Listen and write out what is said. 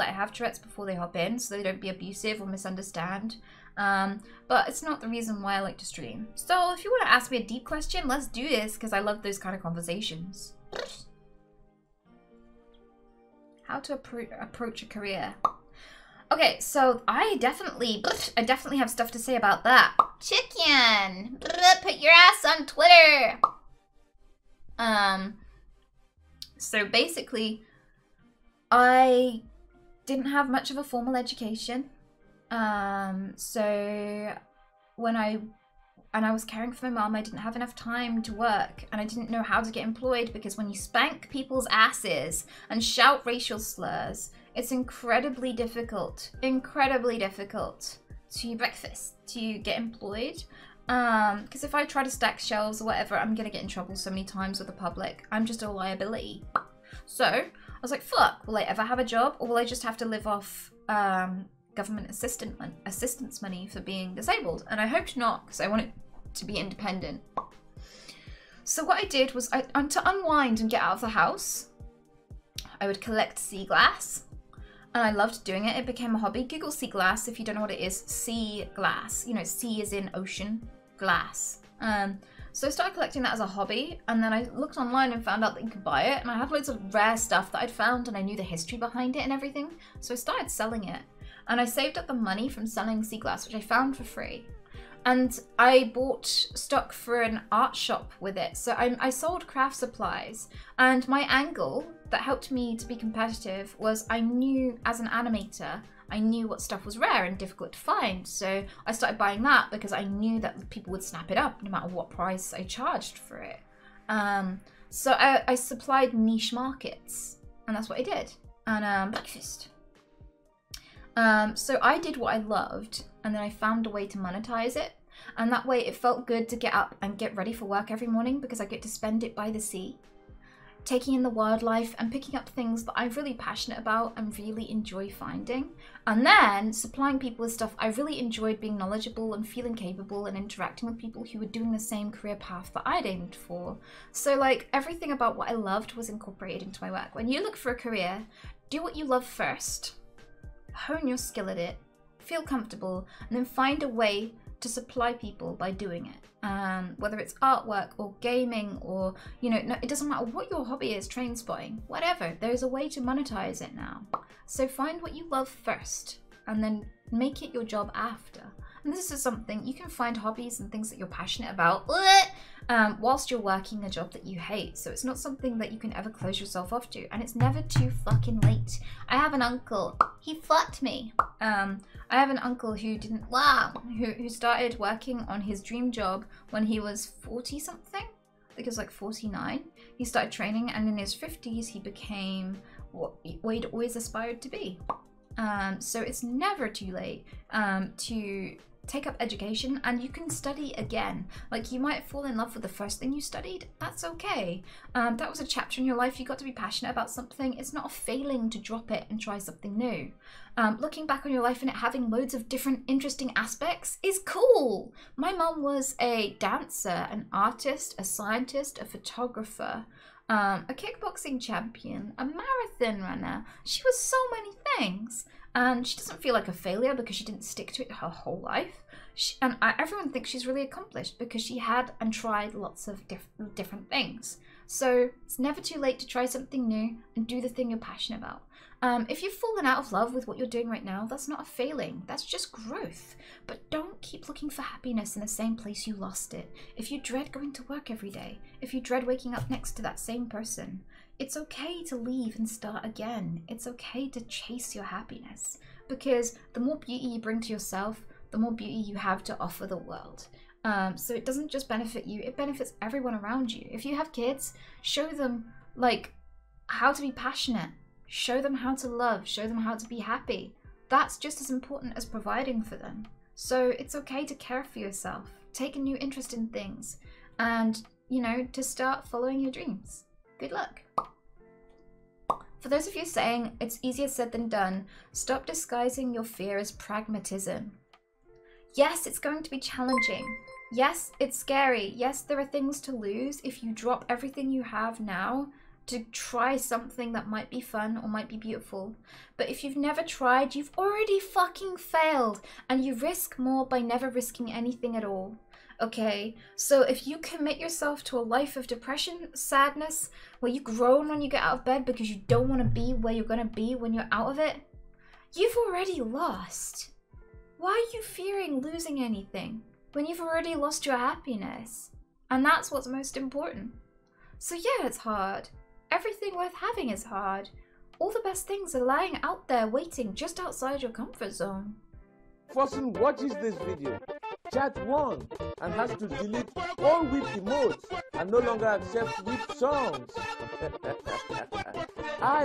that have Tourette's before they hop in, so they don't be abusive or misunderstand. But it's not the reason why I like to stream. So if you want to ask me a deep question, let's do this, because I love those kind of conversations. How to approach a career. Okay, so I definitely have stuff to say about that. Chicken! Put your ass on Twitter! So basically, I didn't have much of a formal education. So when I was caring for my mom, I didn't have enough time to work, and I didn't know how to get employed, because when you spank people's asses and shout racial slurs, it's incredibly difficult to get employed. Because if I try to stack shelves or whatever, I'm gonna get in trouble so many times with the public. I'm just a liability. So I was like, fuck, will I ever have a job, or will I just have to live off, government assistance money for being disabled? And I hoped not, because I wanted to be independent. So what I did was, to unwind and get out of the house, I would collect sea glass, and I loved doing it. It became a hobby. Google sea glass if you don't know what it is. Sea glass, you know, sea is in ocean, glass. So I started collecting that as a hobby, and then I looked online and found out that you could buy it, and I had loads of rare stuff that I'd found, and I knew the history behind it and everything, so I started selling it. And I saved up the money from selling sea glass, which I found for free. And I bought stock for an art shop with it. So I sold craft supplies. And my angle that helped me to be competitive was, I knew, as an animator, I knew what stuff was rare and difficult to find. So I started buying that, because I knew that people would snap it up no matter what price I charged for it. So I supplied niche markets, and that's what I did. And breakfast. So I did what I loved, and then I found a way to monetize it, and that way it felt good to get up and get ready for work every morning, because I get to spend it by the sea, taking in the wildlife and picking up things that I'm really passionate about and really enjoy finding, and then supplying people with stuff. I really enjoyed being knowledgeable and feeling capable and interacting with people who were doing the same career path that I'd aimed for. So like, everything about what I loved was incorporated into my work. When you look for a career, do what you love first. Hone your skill at it, feel comfortable, and then find a way to supply people by doing it. Whether it's artwork or gaming or, you know, it doesn't matter what your hobby is, train spotting, whatever, there's a way to monetize it now. So find what you love first, and then make it your job after. And this is something, you can find hobbies and things that you're passionate about whilst you're working a job that you hate. So it's not something that you can ever close yourself off to, and it's never too fucking late. I have an uncle, he fucked me. I have an uncle who didn't, who started working on his dream job when he was 40 something. I think it was like 49. He started training, and in his 50s, he became what he'd always aspired to be. So it's never too late to take up education, and you can study again. Like, you might fall in love with the first thing you studied. That's okay. That was a chapter in your life. You got to be passionate about something. It's not a failing to drop it and try something new. Looking back on your life and it having loads of different interesting aspects is cool. My mom was a dancer, an artist, a scientist, a photographer, a kickboxing champion, a marathon runner. She was so many things. And she doesn't feel like a failure because she didn't stick to it her whole life. Everyone thinks she's really accomplished because she had and tried lots of different things. So it's never too late to try something new and do the thing you're passionate about. If you've fallen out of love with what you're doing right now, that's not a failing. That's just growth. But don't keep looking for happiness in the same place you lost it. If you dread going to work every day, if you dread waking up next to that same person, it's okay to leave and start again. It's okay to chase your happiness, because the more beauty you bring to yourself, the more beauty you have to offer the world. So it doesn't just benefit you, it benefits everyone around you. If you have kids, show them like how to be passionate, show them how to love, show them how to be happy. That's just as important as providing for them. So it's okay to care for yourself, take a new interest in things, and, you know, to start following your dreams. Good luck. For those of you saying it's easier said than done, stop disguising your fear as pragmatism. Yes, it's going to be challenging. Yes, it's scary. Yes, there are things to lose if you drop everything you have now to try something that might be fun or might be beautiful. But if you've never tried, you've already fucking failed, and you risk more by never risking anything at all. Okay, so if you commit yourself to a life of depression, sadness, where you groan when you get out of bed because you don't want to be where you're going to be when you're out of it, you've already lost. Why are you fearing losing anything when you've already lost your happiness? And that's what's most important. So yeah, it's hard. Everything worth having is hard. All the best things are lying out there waiting just outside your comfort zone. Person watches this video, chat one, and has to delete all weep emotes and no longer accept weep songs. I